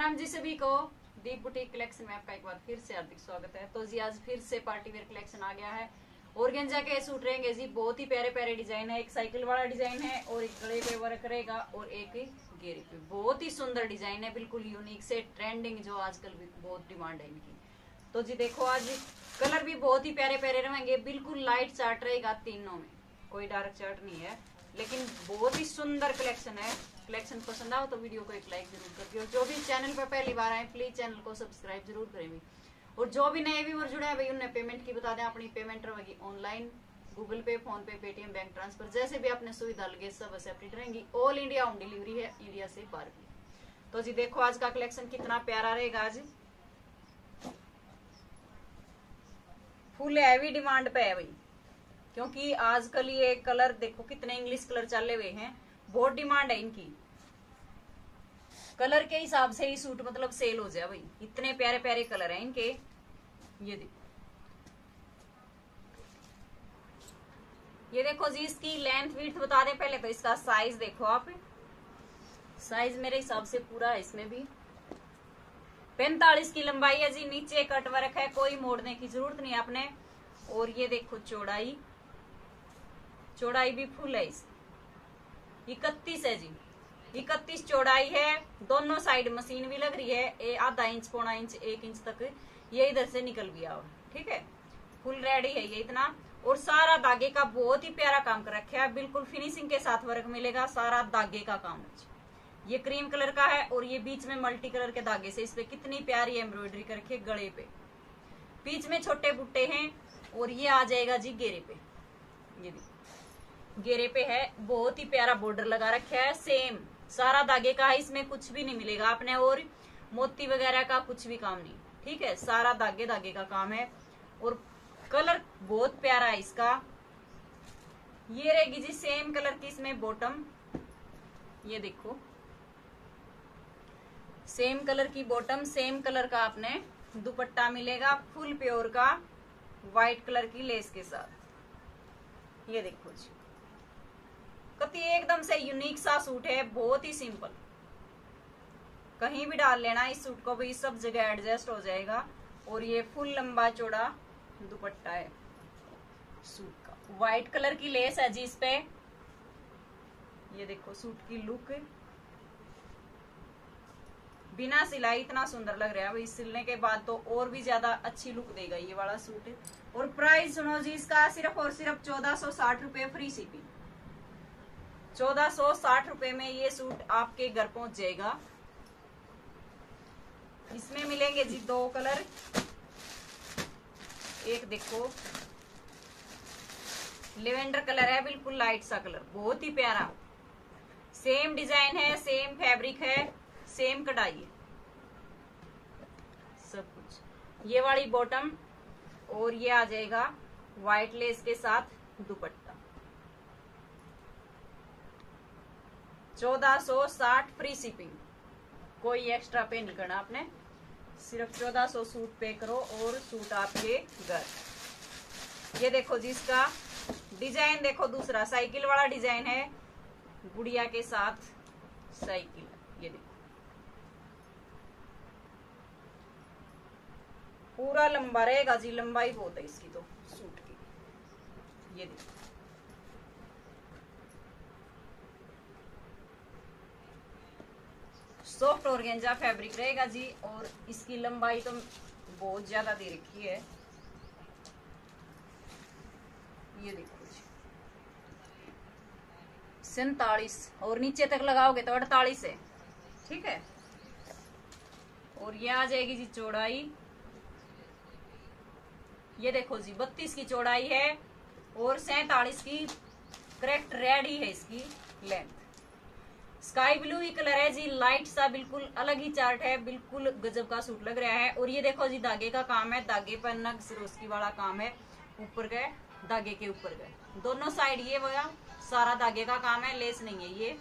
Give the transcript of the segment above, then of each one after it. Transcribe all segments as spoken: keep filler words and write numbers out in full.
राम जी सभी को दीप boutique collection में आपका एक बार फिर से हार्दिक स्वागत है। तो जी आज फिर से पार्टी वेयर कलेक्शन आ गया है। ऑर्गेन्जा के सूट रहेंगे जी, बहुत ही प्यारे प्यारे डिजाइन है। एक साइकिल वाला डिजाइन है और एक गले पे वर्क रहेगा और एक घेरे पे। बहुत ही सुंदर डिजाइन है, बिल्कुल यूनिक से ट्रेंडिंग, जो आजकल बहुत डिमांड है इनकी। तो जी देखो आज कलर भी बहुत ही प्यारे प्यारे रहेंगे, बिल्कुल लाइट चार्ट रहेगा तीनों में, कोई डार्क चार्ट नहीं है, लेकिन बहुत ही सुंदर कलेक्शन है। कलेक्शन पसंद आओ तो वीडियो को एक लाइक जरूर कर दियो। जो भी चैनल पर पहली बार आए प्लीज चैनल को सब्सक्राइब जरूर करेंगे। और जो भी नए व्यूअर जुड़े हैं भाई उन्हें पेमेंट की बता दें, अपनी पेमेंट रहेगी online, Google Pay, PhonePe, Paytm, bank transfer, जैसे भी आपने सुविधा लगे सब एक्सेप्टेड रहेंगी। ऑल इंडिया होम डिलीवरी है, इंडिया से बाहर भी। तो जी देखो आज का कलेक्शन कितना प्यारा रहेगा। आज फुल हैवी डिमांड पे है भाई, क्योंकि आजकल ये कलर देखो कितने इंग्लिश कलर चले हुए हैं, बहुत डिमांड है इनकी। कलर के हिसाब से ही सूट मतलब सेल हो जाए भाई, इतने प्यारे प्यारे कलर हैं इनके। ये देखो ये देखो जी, इसकी लेंथ विड्थ बता दें पहले तो। इसका साइज देखो आप, साइज मेरे हिसाब से पूरा है, इसमें भी पैंतालीस की लंबाई है जी। नीचे कट वर्क है, कोई मोड़ने की जरूरत नहीं आपने। और ये देखो चौड़ाई, चौड़ाई भी फुल है इसकी, इकतीस है जी, इकतीस चौड़ाई है। दोनों साइड मशीन भी लग रही है, आधा इंच, पौना इंच, एक इंच तक ये इधर से निकल भी आओ, ठीक है। फुल रेडी है ये इतना। और सारा धागे का बहुत ही प्यारा काम कर रखा है, बिल्कुल फिनिशिंग के साथ वर्क मिलेगा, सारा धागे का काम। ये क्रीम कलर का है और ये बीच में मल्टी कलर के धागे से इसपे कितनी प्यारी एम्ब्रॉयडरी करके गले पे, बीच में छोटे बुट्टे हैं। और ये आ जाएगा जी घेरे पे, ये देखो घेरे पे है, बहुत ही प्यारा बॉर्डर लगा रखा है। सेम सारा धागे का है, इसमें कुछ भी नहीं मिलेगा आपने, और मोती वगैरह का कुछ भी काम नहीं, ठीक है। सारा धागे धागे का काम है और कलर बहुत प्यारा है इसका। ये रहेगी जी सेम कलर की इसमें बॉटम, ये देखो सेम कलर की बॉटम, सेम कलर का आपने दुपट्टा मिलेगा फुल प्योर का, व्हाइट कलर की लेस के साथ। ये देखो जी कति एकदम से यूनिक सा सूट है, बहुत ही सिंपल, कहीं भी डाल लेना इस सूट को भी, सब जगह एडजस्ट हो जाएगा। और ये फुल लंबा चौड़ा दुपट्टा है सूट का, व्हाइट कलर की लेस है जी इस पे। ये देखो सूट की लुक, बिना सिलाई इतना सुंदर लग रहा है भाई, सिलने के बाद तो और भी ज्यादा अच्छी लुक देगा ये वाला सूट। और प्राइस सुनो जी इसका, सिर्फ और सिर्फ चौदह सौ साठ रुपए फ्री शिपिंग। चौदह सौ साठ रुपए में ये सूट आपके घर पहुंच जाएगा। इसमें मिलेंगे जी दो कलर, एक देखो लेवेंडर कलर है, बिल्कुल लाइट सा कलर, बहुत ही प्यारा। सेम डिजाइन है, सेम फैब्रिक है, सेम कढ़ाई है, सब कुछ। ये वाली बॉटम और ये आ जाएगा व्हाइट लेस के साथ दुपट्टा। चौदह सौ साठ फ्री शिपिंग, कोई एक्स्ट्रा पे नहीं करना आपने, सिर्फ चौदह सौ सूट पे करो और सूट आपके घर। ये देखो जी इसका डिजाइन देखो, दूसरा साइकिल वाला डिजाइन है, गुड़िया के साथ साइकिल। ये देखो पूरा लंबा रहेगा जी, लंबाई बहुत है इसकी तो सूट की। ये देखो सॉफ्ट ऑर्गेन्जा फैब्रिक रहेगा जी, और इसकी लंबाई तो बहुत ज्यादा दे रखी है। ये देखो जी सैतालीस और नीचे तक लगाओगे तो अड़तालीस है, ठीक है। और ये आ जाएगी जी चौड़ाई, ये देखो जी बत्तीस की चौड़ाई है और सैतालीस की करेक्ट रेडी है इसकी लेंथ। स्काई ब्लू ही कलर है जी, लाइट सा, बिल्कुल अलग ही चार्ट है, बिल्कुल गजब का सूट लग रहा है। और ये देखो जी धागे का काम है, धागे पर नग सिरोस्की वाला काम है, ऊपर गए धागे के ऊपर गए दोनों साइड, ये वगैरह सारा धागे का काम है, लेस नहीं है ये।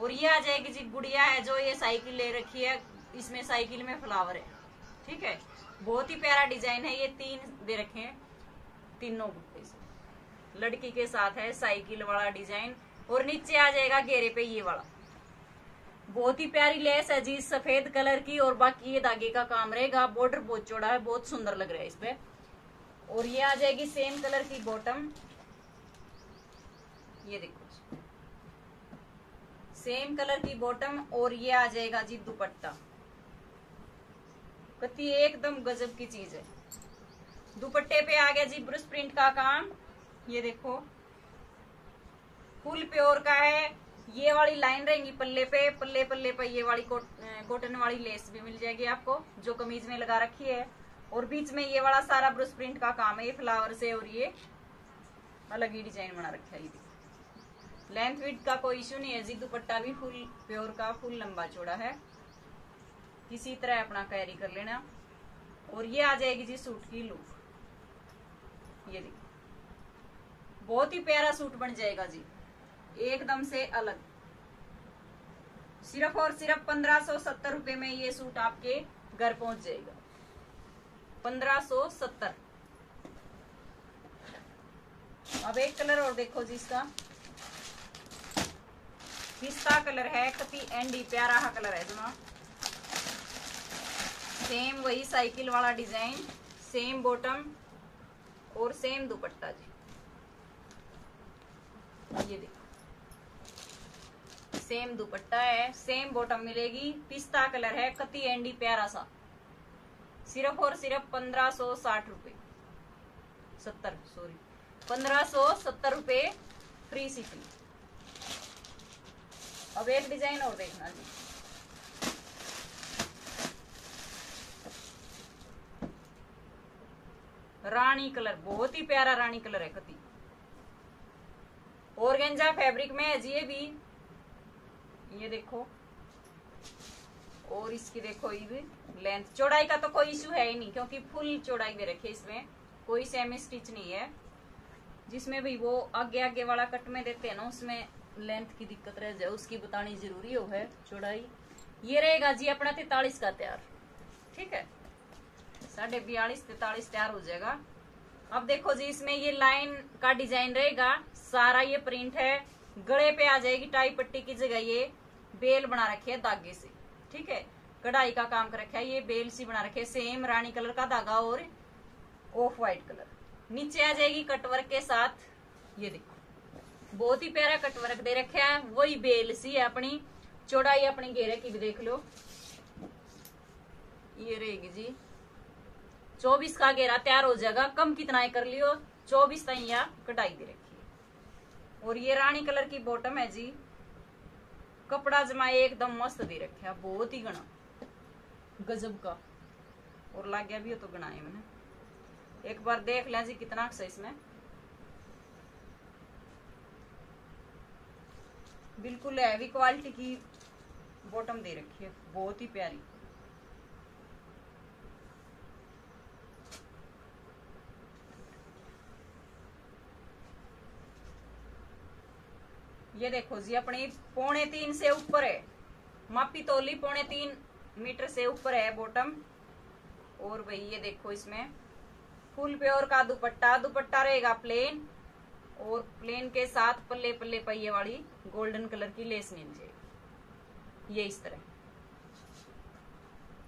और ये आ जाएगी जी गुड़िया है, जो ये साइकिल ले रखी है, इसमें साइकिल में फ्लावर है, ठीक है। बहुत ही प्यारा डिजाइन है, ये तीन दे रखे हैं, तीनों बुट्टे लड़की के साथ है, साइकिल वाला डिजाइन। और नीचे आ जाएगा घेरे पे ये वाला, बहुत ही प्यारी लेस है जी सफेद कलर की, और बाकी ये धागे का काम रहेगा। बॉर्डर बहुत चौड़ा है, बहुत सुंदर लग रहा है इसपे। और ये आ जाएगी सेम कलर की बॉटम, ये देखो सेम कलर की बॉटम। और ये आ जाएगा जी दुपट्टा, कती एकदम गजब की चीज है। दुपट्टे पे आ गया जी ब्रश प्रिंट का काम, ये देखो फुल प्योर का है। ये वाली लाइन रहेगी पल्ले पे, पल्ले पल्ले पे ये वाली कॉटन वाली लेस भी मिल जाएगी आपको जो कमीज में लगा रखी है। और बीच में ये वाला सारा ब्रश प्रिंट का काम है, ये फ्लावर से और ये अलग ही डिजाइन बना रखा है। लेंथ विड्थ का कोई इश्यू नहीं है जी, दुपट्टा भी फुल प्योर का, फुल लंबा चौड़ा है, किसी तरह अपना कैरी कर लेना। और ये आ जाएगी जी सूट की लुक, ये देखिए बहुत ही प्यारा सूट बन जाएगा जी, एकदम से अलग। सिर्फ और सिर्फ पंद्रह सौ सत्तर रुपये में ये सूट आपके घर पहुंच जाएगा, पंद्रह सौ सत्तर। अब एक कलर और देखो जी इसका, पिस्ता कलर है, कति एंडी प्यारा हा कलर है जना। सेम वही साइकिल वाला डिजाइन, सेम बॉटम और सेम दुपट्टा जी, ये देखो सेम दुपट्टा है, सेम बॉटम मिलेगी। पिस्ता कलर है, कति एंडी प्यारा सा, सिर्फ और सिर्फ पंद्रह सो साठ रुपये सत्तर सॉरी पंद्रह सो सत्तर रुपये फ्री शिपिंग। अब एक डिजाइन और देखना जी, रानी कलर, बहुत ही प्यारा रानी कलर है कती, ऑर्गेंजा फैब्रिक में है जी ये भी, ये देखो। और इसकी देखो ये लेंथ, चौड़ाई का तो कोई इश्यू है ही नहीं क्योंकि फुल चौड़ाई में रखे, इसमें कोई सेमी स्टिच नहीं है। जिसमें भी वो आगे आगे वाला कट में देते हैं ना, उसमें लेंथ की दिक्कत रह जाए, उसकी बतानी जरूरी हो है चौड़ाई। ये रहेगा जी अपना तैतालीस का तैयार, ठीक है, साढ़े बयालीस तैतालीस तैयार हो जाएगा। अब देखो जी इसमें ये लाइन का डिजाइन रहेगा सारा, ये प्रिंट है, गले पे आ जाएगी टाई पट्टी की जगह ये बेल बना रखी है धागे से, ठीक है, कढ़ाई का काम कर रखा है, ये बेल सी बना रखी है। सेम रानी कलर का धागा और ऑफ व्हाइट कलर, नीचे आ जाएगी कटवर्क के साथ, ये देखो बहुत ही प्यारा कटवर्क दे रखे है, वही बेल सी है अपनी। चौड़ाई अपने घेरे की भी देख लो, ये रहेगी जी चौबीस का घेरा तैयार हो जाएगा, कम कितना है कर लियो, चौबीस तैया कटाई दे रखी। और ये रानी कलर की बॉटम है जी, कपड़ा जमाए एकदम मस्त दे रखे, बहुत ही घना गजब का, और लाग गया भी हो तो घना है मैंने, एक बार देख लिया जी कितना है इसमें, बिल्कुल हैवी क्वालिटी की बॉटम दे रखी है, बहुत ही प्यारी। ये देखो जी अपनी पौने तीन से ऊपर है, मापी तोली पौने तीन मीटर से ऊपर है बॉटम। और भाई ये देखो इसमें फुल प्योर का दुपट्टा, दुपट्टा रहेगा प्लेन, और प्लेन के साथ पल्ले पल्ले पहिए वाली गोल्डन कलर की लेस मिल जाएगी, ये इस तरह।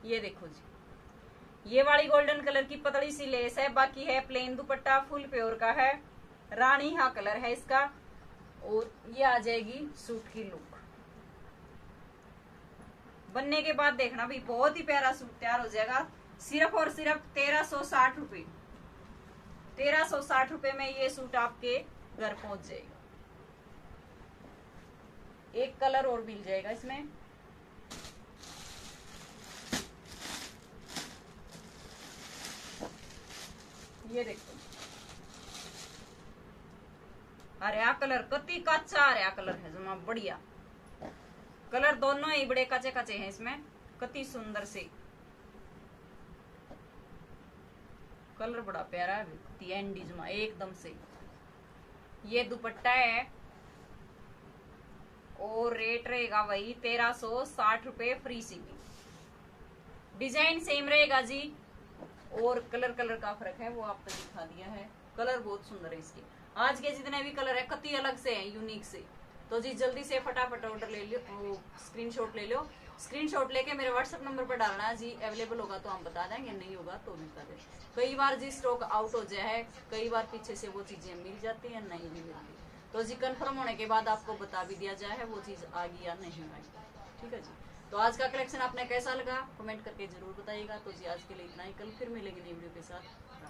ये देखो जी ये वाली गोल्डन कलर की पतली सी लेस है, बाकी है प्लेन दुपट्टा, फुल प्योर का है, रानी हा कलर है इसका। और ये आ जाएगी सूट की लुक, बनने के बाद देखना भी बहुत ही प्यारा सूट तैयार हो जाएगा। सिर्फ और सिर्फ तेरह सौ साठ रुपये तेरह सौ साठ रुपये में ये सूट आपके घर पहुंच जाएगा। एक कलर और मिल जाएगा इसमें, ये देखो हरिया कलर, कति काचा हरिया कलर है जमा, बढ़िया कलर दोनों ही बड़े काचे काचे हैं इसमें, कति सुंदर से कलर, बड़ा प्यारा है, कति एंडी जमा एकदम से। ये दुपट्टा है और रेट रहेगा वही तेरह सौ साठ रुपये फ्री शिपिंग। डिजाइन सेम रहेगा जी, और कलर कलर का फर्क है वो आपको दिखा दिया है, कलर बहुत सुंदर है इसके। आज के जितने भी कलर है कति अलग से हैं, यूनिक से, तो जी जल्दी से फटाफट ऑर्डर ले लो, स्क्रीनशॉट ले लो, स्क्रीनशॉट लेके मेरे व्हाट्सएप नंबर पर डालना जी। अवेलेबल होगा तो हम बता देंगे, नहीं होगा तो भी बता देंगे। कई बार जी स्टॉक आउट हो जाए है, कई बार पीछे से वो चीजें मिल जाती है, नहीं भी मिलती, तो जी कंफर्म होने के बाद आपको बता भी दिया जाए है वो चीज आ गई या नहीं आई। ठीक है जी, तो आज का कलेक्शन आपने कैसा लगा कमेंट करके जरूर बताइएगा। तो जी आज के लिए इतना ही, कल फिर मिलेंगे नई वीडियो के साथ।